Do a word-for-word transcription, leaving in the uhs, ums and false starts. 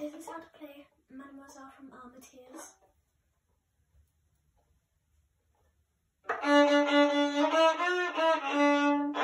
This is how to play Mademoiselle from Armentières.